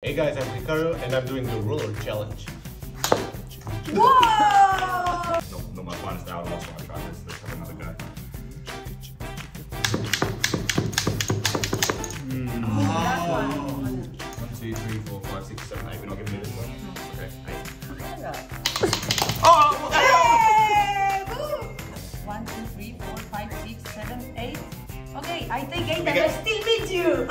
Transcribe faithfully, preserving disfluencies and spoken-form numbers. Hey guys, I'm Ricardo and I'm doing the ruler challenge. Whoa! no, no, my finest hour. Also, I tried this. Let's have another guy. Mm. Oh, oh. One, two, three,